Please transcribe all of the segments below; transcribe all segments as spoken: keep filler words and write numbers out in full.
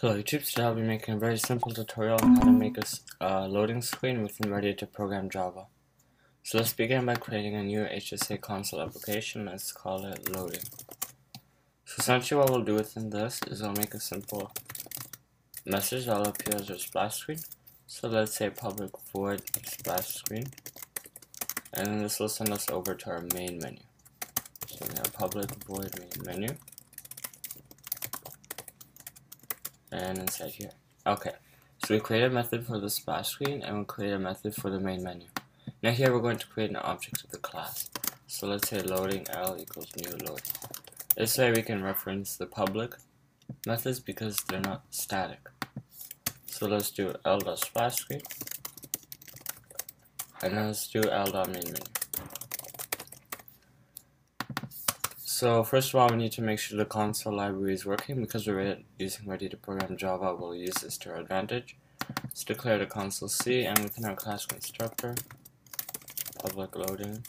Hello YouTube, today I'll be making a very simple tutorial on how to make a uh, loading screen within Ready to Program Java. So let's begin by creating a new H S A console application. Let's call it loading. So essentially what we'll do within this is we'll make a simple message that will appear as a splash screen. So let's say public void splash screen, and then this will send us over to our main menu. So we have public void main menu. And inside here. Okay, so we create a method for the splash screen and we create a method for the main menu. Now here we're going to create an object of the class. So let's say loading L equals new loading. This way we can reference the public methods because they're not static. So let's do L dot splash screen, and then let's do L dot main menu. So first of all, we need to make sure the console library is working because we're using Ready to Program Java. We'll use this to our advantage. Let's declare the console C, and within our class constructor, public loading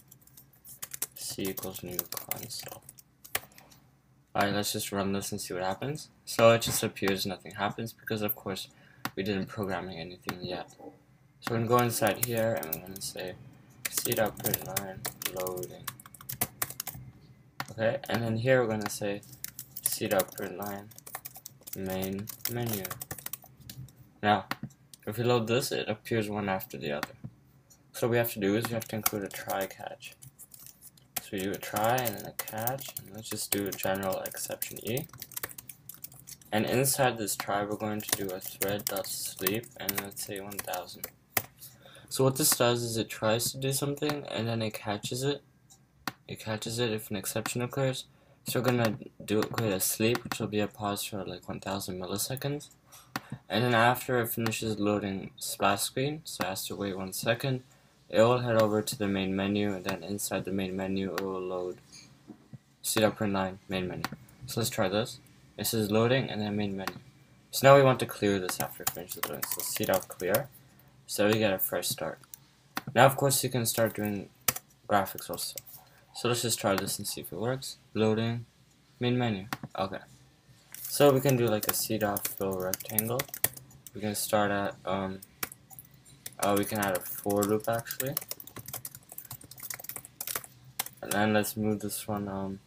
C equals new console. Alright, let's just run this and see what happens. So it just appears nothing happens because of course we didn't program anything yet. So we're going to go inside here and we're going to say c.println loading. Okay, and then here we're going to say c.println main menu. Now, if we load this, it appears one after the other. So what we have to do is we have to include a try catch. So we do a try and then a catch, and let's just do a general exception E. And inside this try, we're going to do a thread.sleep, and let's say one thousand. So what this does is it tries to do something, and then it catches it. It catches it if an exception occurs. So we're gonna do create a sleep, which will be a pause for like one thousand milliseconds, and then after it finishes loading splash screen, so it has to wait one second. It will head over to the main menu, and then inside the main menu, it will load c.println main menu. So let's try this. It says loading, and then main menu. So now we want to clear this after it finishes loading. So c.clear, so we get a fresh start. Now of course you can start doing graphics also. So let's just try this and see if it works. Loading, main menu. Okay. So we can do like a c.fillRectangle. We can start at um. Uh, we can add a for loop actually, and then let's move this one. Um,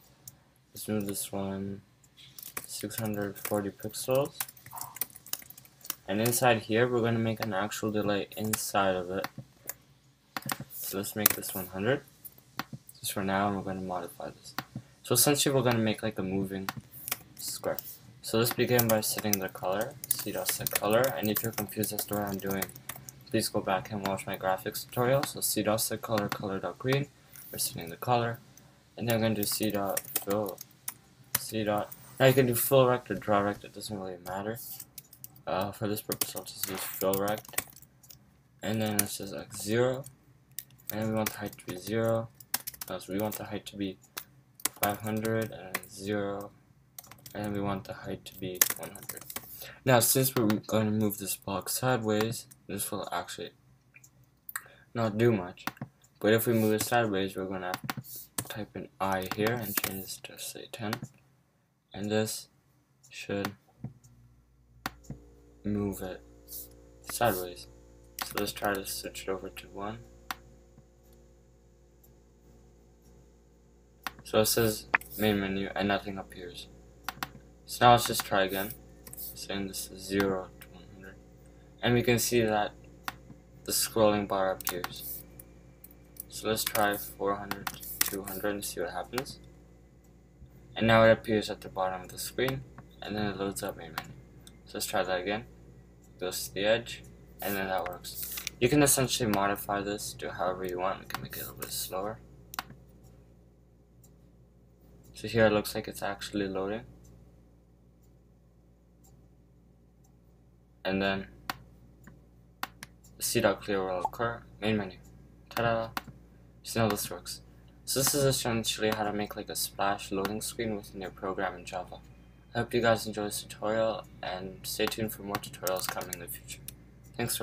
let's move this one six hundred forty pixels. And inside here, we're going to make an actual delay inside of it. So let's make this one hundred. Just for now, and we're going to modify this. So essentially we're going to make like a moving square. So let's begin by setting the color, c.setColor, and if you're confused as to what I'm doing, please go back and watch my graphics tutorial. So c.setColor, color.green, we're setting the color, and then we're going to do c.fill, c. Now you can do fillRect or drawRect, it doesn't really matter. Uh, for this purpose I'll just use fillRect, and then it's just like zero, and we want the height to be zero. So we want the height to be five hundred and zero, and we want the height to be one hundred. Now since we're going to move this block sideways, this will actually not do much, but if we move it sideways, we're going to type an I here and change this to say ten, and this should move it sideways. So let's try to switch it over to one. So it says main menu and nothing appears. So now let's just try again, saying this is zero to one hundred, and we can see that the scrolling bar appears. So let's try four hundred to two hundred and see what happens. And now it appears at the bottom of the screen, and then it loads up main menu. So let's try that again. It goes to the edge, and then that works. You can essentially modify this to however you want. We can make it a little bit slower. So here it looks like it's actually loading, and then the c.clear will occur, main menu, ta-da! So now this works. So this is essentially how to make like a splash loading screen within your program in Java. I hope you guys enjoyed this tutorial, and stay tuned for more tutorials coming in the future. Thanks for